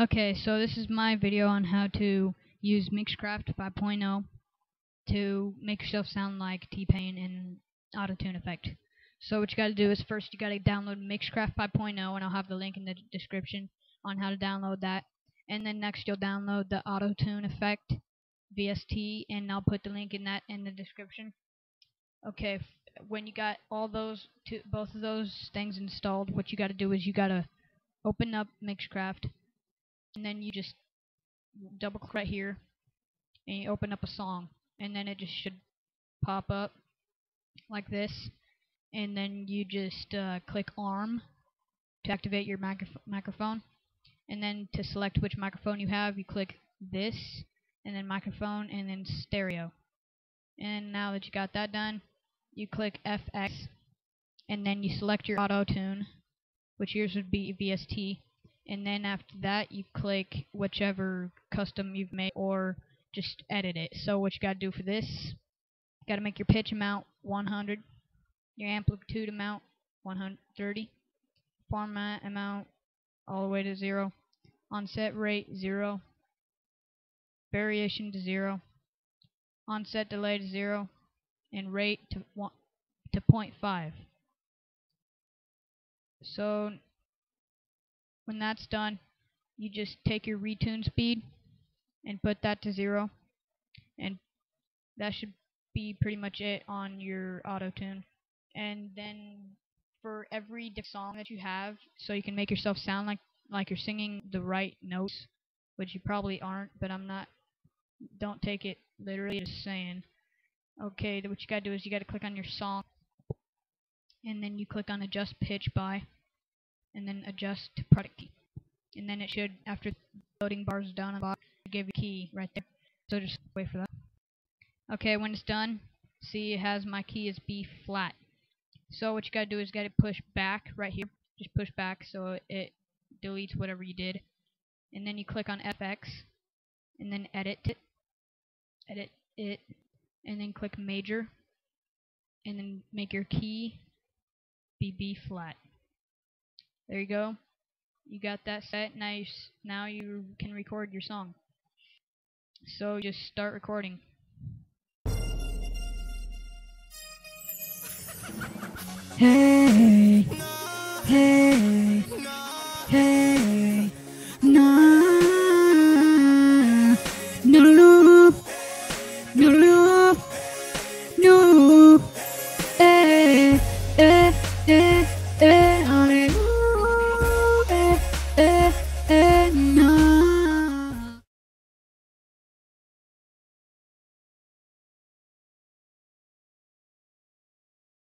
Okay, so this is my video on how to use Mixcraft 5.0 to make yourself sound like T-Pain in Auto-Tune effect. So what you gotta do is first you gotta download Mixcraft 5.0, and I'll have the link in the description on how to download that. And then next you'll download the Auto-Tune effect VST, and I'll put the link in that in the description. Okay, when you got all those both of those things installed, what you gotta do is you gotta open up Mixcraft. And then you just double click right here and you open up a song, and then it just should pop up like this, and then you just click arm to activate your microphone, and then to select which microphone you have you click this, and then microphone, and then stereo. And now that you got that done, you click FX, and then you select your Auto-Tune, which yours would be VST. And then after that you click whichever custom you've made or just edit it. So what you gotta do for this, you gotta make your pitch amount 100, your amplitude amount 130, format amount all the way to 0, onset rate 0, variation to 0, onset delay to 0, and rate to 0.5. So when that's done, you just take your retune speed and put that to 0, and that should be pretty much it on your Auto-Tune. And then for every song that you have, so you can make yourself sound like you're singing the right notes, which you probably aren't, but don't take it literally, just saying. Okay, what you gotta do is you gotta click on your song, and then you click on adjust pitch by, and then adjust to product key. And then it should, after loading bars down on the bottom, give you a key right there. So just wait for that. Okay, when it's done, see it has my key is B flat. So what you gotta do is get it pushed back right here. Just push back so it deletes whatever you did. And then you click on FX, and then edit it, and then click major, and then make your key be B flat. There you go. You got that set. Now you can record your song. So just start recording. Hey. Hey.